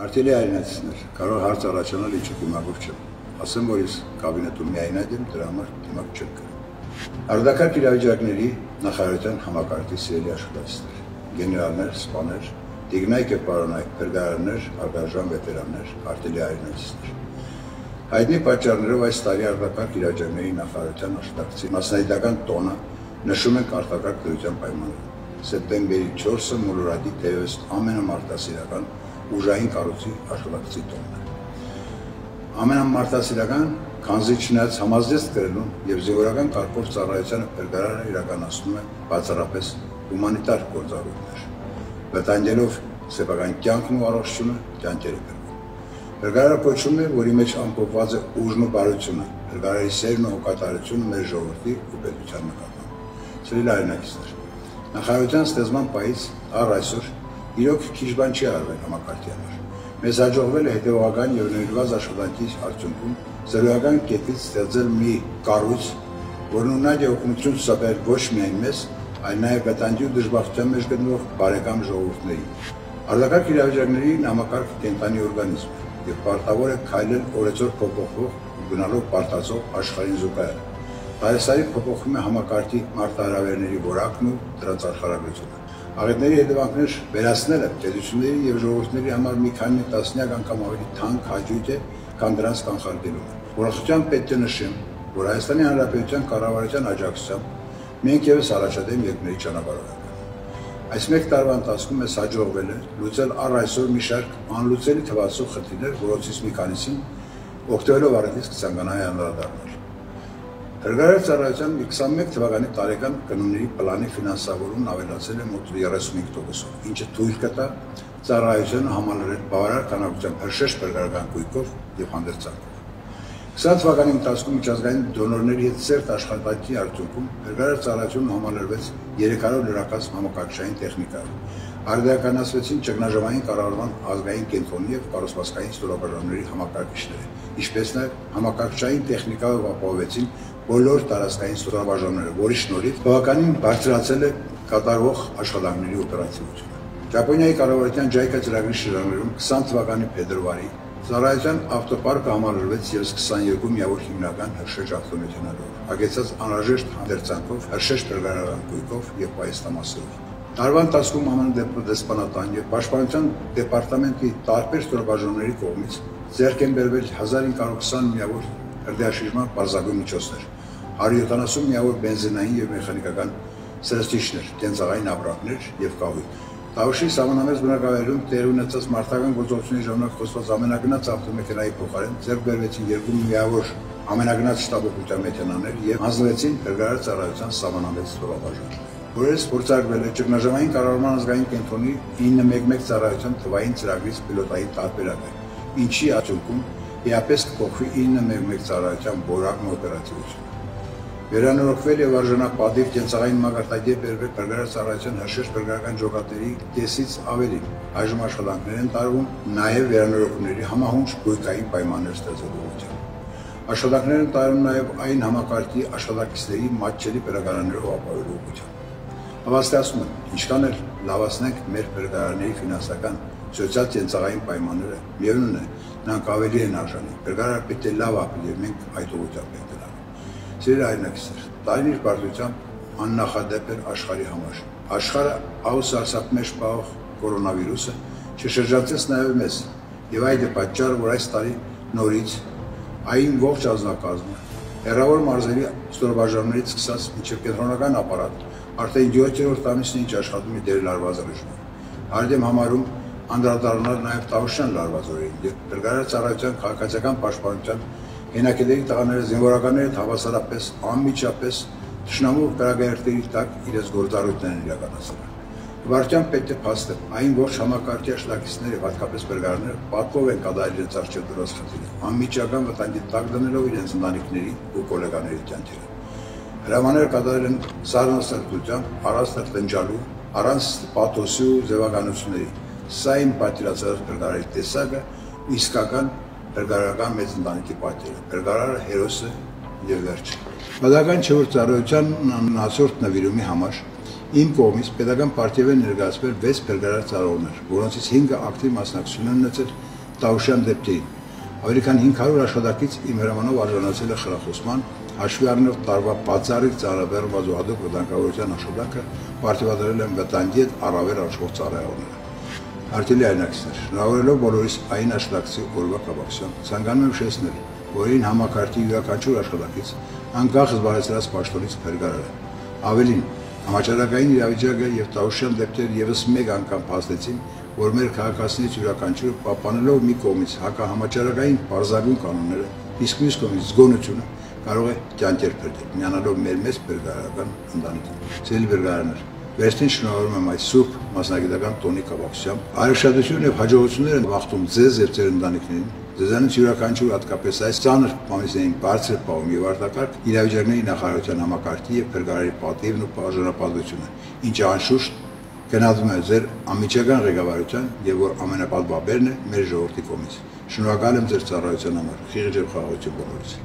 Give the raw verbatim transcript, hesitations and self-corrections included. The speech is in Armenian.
Արտելի այնացներ կարող հարցարաչանալ ինչ դիմակով չեմ ասեմ որ ես կաբինետում միայն եմ դրա համար դիմակ չեմ կրում արդակարգ իրավիճակների նախարարության համակարգի սիրելի աշխատողներ գեներալներ սպաներ տեխնայք եւ պարոնայք բերդարաններ արտարժան վետերաններ արտելի այնացներ հայտնի պատճառներով այս տարի արդակարգ իրավիճակների նախարարության աշխատակցի մասնագիտական տոնը նշում են արտակարգ դրության պայմանները սեպտեմբերի չորսը մոլորադի տեվես ամենամարտահրավերական Ujah'ın karutu aşılaksız oldu. Amenam Mart'ta silahkan, kanzi çinayet samazdest kırılın, yevzi uğrakan karpor sarayacağını pergarara irakan asılma, bazarapes, humanitar korzarıdır. Vatangelov, sepakan kyanknu aroşçunu, kyankeri pergun. Pergarara koçunu, vorimeç ampovvazı ujnu barıçunu, pergarari sevme hukatarıçunu merjoğurti, ubeduçanına kaldı. Sırılarına ister. Nakhayotan stezman payız, araysur, Իրոք քիչ բան չի արվել համակարգի համար։ Մեզ հաջողվել է հետևողական եւ ներված աշխատանքի արդյունքում զրոյական կետից ստեղծել մի կառույց, որն ունենա օգնություն ցուցաբեր ոչ միայն մեզ, այլ նաեւ վտանգի ու դժբախտության մեջ գտնվող բարեկամ ժողովուրդներին։ Արդյունավետ իրավիճակների համակարգ կենտրոնի օրգանիզմ է եւ պարտավոր է քայլել օրեցօր փոփոխվող գնալով պարտածող աշխարհին զուգահեռ։ Հայաստանի փոփոխումը համակարգի մարտահրավերների որակն ու դրա ծառայությունն է։ Աղետների հետևանքներ վերացնելը պետությունների եւ ժողովուրդների համար մի քանի տասնյակ անգամ ավելի թանկ հաճույք է, քան դրանց կանխարգելումը։ Ուրախությամբ պետք է նշեմ, որ Հայաստանի Հանրապետության կառավարության աջակցությամբ մենք եւս առաջադեմ երկրների ճանապարհով ենք։ Այս մեկ տարվա ընթացքում մեզ հաջողվել է լուծել առ այսօր մի շարք անլուծելի թվացող խնդիրներ, որոնցից մի քանիսին օգտվելով արդյունքից կցանկանա հանդրադառնալ։ Հրգարար ծառայության երկու հազար ութ թվականի տարեկան կնումների պլանի ֆինանսավորումն ավելացել է մոտ երեսունհինգ տոկոսով, ինչը թույլ կտա ծառայությունը համալրել բավարար քանակությամբ հրշեշտ հրգարական գույքով եւ հանդերձանքով։ երկու հազար ութ թվականի ընթացքում միջազգային դոնորների հետ ծերտ աշխատանքի արդյունքում հրգարար ծառայությունն համալրվեց երեք հարյուր լրակաց համակարգչային տեխնիկայով։ Արդիականացվեցին ճգնաժամային կառավարման ազգային կենտրոնի եւ կառուցվածքային ստորաբաժանումների համակարգիչները, ինչպես նաեւ համակարգչային տեխնիկայով ապահովեցին Բոլոր տարածքային ստորաբաժանումները, որի շնորհիվ բավականին բարձրացել է կատարվող աշխատանքների օպերատիվությունը։ Ճապոնիայի կառավարության ջայկա ծրագրի շրջանակում երկու հազար ութ թվականի փետրվարի ծառայության ավտոպարկը համալրվեց եւս երկու միավոր հիմնական հրշեջ ավտոմեքենաներով, ագեցած անհրաժեշտ հանդերձանքով, հրշեջ հրգարական գույքով եւ պայեստամասով։ Տարվա ընթացքում ԱՄՆ դեսպանատան եւ պաշտպանության դեպարտամենտի տարբեր ստորաբաժանումների կողմից ձեռք են բերվել հազար հինգ հարյուր քսան միավոր հրդեհաշիժման բարձրագույն միջոցներ։ հարյուր յոթանասուն միավոր բենզինային եւ մեխանիկական սրտիչներ, կենցաղային ապրանքներ եւ կահույք։ Տավուշի համանավերս բնակավայրում տեղ ունեցած մարտական գործողությունների ժամանակ խոսված ամենագնաց ավտոմեքենայի փոխարեն ձեռք բերվեցին երկու միավոր ամենագնաց շտաբօգնության մեքենաներ եւ հանձնվեցին հրգարար ծառայության համանավերս ստորաբաժանումները։ Որից փորձարկվել է ճգնաժամային կառավարման ազգային կենտրոնի ինը մեկ մեկ ծառայության թվային ծրագրից պիլոտային տարբերակը, ինչի արդյունքում եապես կփոխվի ինը մեկ մեկ ծառայության որակն օպերատիվությունը։ Վերանորոգվել եւ արժանապատիվ կենցաղային մակարդակի բերվել հրգարար ծառայության հրշեջ հրգարական ջոկատների կեսից ավելի։ Այժմ աշխատանքներ են տարվում նաեւ վերանորոգումների համահունչ գույքային պայմաններ ստեղծելու ուղղությամբ։ Աշխատանքներ են տարվում նաեւ այն համակարգի աշխատակիցների մատչելի բնակարաններով ապահովելու ուղղությամբ։ Հավաստիացնում եմ, ինչքան էլ լավացնենք մեր հրգարների ֆինանսական սոցիալ կենցաղային պայմանները, միևնույն է, նրանք ավելի են արժանի։ Հրգարը պետք է լավ ապրի եւ մենք այդ ուղղությամբ ենք գնալու։ Սիրելի այնակիցներ, տարին իր բարդությամբ աննախադեպ էր աշխարհի համար։ Աշխարհը աուսարսափ մեջ պահող կորոնավիրուսը չշրջացեց նաև մեզ, եւ այդ է պատճառը, որ այս տարի նորից այն ողջ ազնվակազմը, հեռավոր մարզերի ստորաբաժանումներից սկսած մինչև կենտրոնական ապարատ, արդեն յոթերորդ ամիսն ինչ աշխատում է դեր լարվածարժան։ Արդեն համարում անդրադառնալ նաև Տավուշյան լարվածորին եւ հրգարար ծառայության քաղաքացիական պաշտպանության Հենակետերի տղաները զինվորականները հավասարապես անմիջապես ճշնամուր կրակերտերի տակ իրենց գործառույթներն են իրականացրել։ Վարչան պետք է փաստը այն ողջ համակարգի աշխատակիցները, հատկապես բերգարները, պատվով են կատարել իրենց արժե դրած խնդիրը, անմիջական վտանգի տակ դնելով իրենց ընտանիքների ու գոլեգաների կյանքերը։ Հրամաներ կատարել են զարմանալիությամբ առանց տնջալու, առանց պաթոսի ու ձևականությունների։ Սա իմ պատկերացրած բերգարի տեսակը իսկական Հրգարական մեծ ընտանիքի պատերը, հրգարարը հերոսը եւ վերջը։ Բնական չէ, որ ծառայության անցորդ նվիրումի համար Იმ კომის პედაგან-პარტიევენ ერგასფერ ვეს ფერგარაც აროვნარ, որոնցის հինգը ակտիվ մասնակցությունն ունեցել Տավուշյան դեպքին։ Ավելի քան հինգ հարյուր աշխատակից իմ հրամանով արժանացել է խրախուսման, հաշվի առնելով տարվա բացառիկ ծառաբեռնված ու հատուկ վտանգավորության աշխատանքը, պարտավորվել եմ վտանգի հետ առավել աշխատող ծառայողները։ Արտելի այնակիցներ, շնորհավորելով բոլորիս այն աշխատակցի օրվա կապակցությամբ, ցանկանում եմ շեշտել, որ այն համակարգի յուրաքանչյուր աշխատակից անկախ զբաղեցրած պաշտոնից փրկարար է։ Ավելին, Համաճարակային իրավիճակը եւ Տավուշյան դեպքերը եւս մեկ անգամ փաստեցին, որ մեր քաղաքացիներից յուրաքանչյուրը պահպանելով մի կողմից հակահամաճարակային բարձրագույն կանոնները, իսկ մյուս կողմից զգոնությունը կարող է ճանճերփել միանալով մեր մեծ բերգարական ընտանիքին։ Սիրելի բերգարաններ, վերջին շնորհավորում եմ այս սուրբ մասնագիտական տոնի կապակցությամբ։ Արժանացություն եւ հաջողություններ վախտում ձեզ եւ ձեր ընտանիքներին։ Ձեզանից յուրաքանչյուր հատկապես այս ծանր պամիսներին բարձր պահում և արտակարգ իրավիճակների նախարարության համակարգի և փրկարարի պատիվն ու պաշտոնապատվությունը, ինչը անշուշտ գնահատվում է ձեր անմիջական ղեկավարության և որ ամենապատվաբերն է մեր ժողովրդի կողմից։ Շնորհակալ եմ ձեր ծառայության համար, խիղճ և խաղաղություն բոլորիս։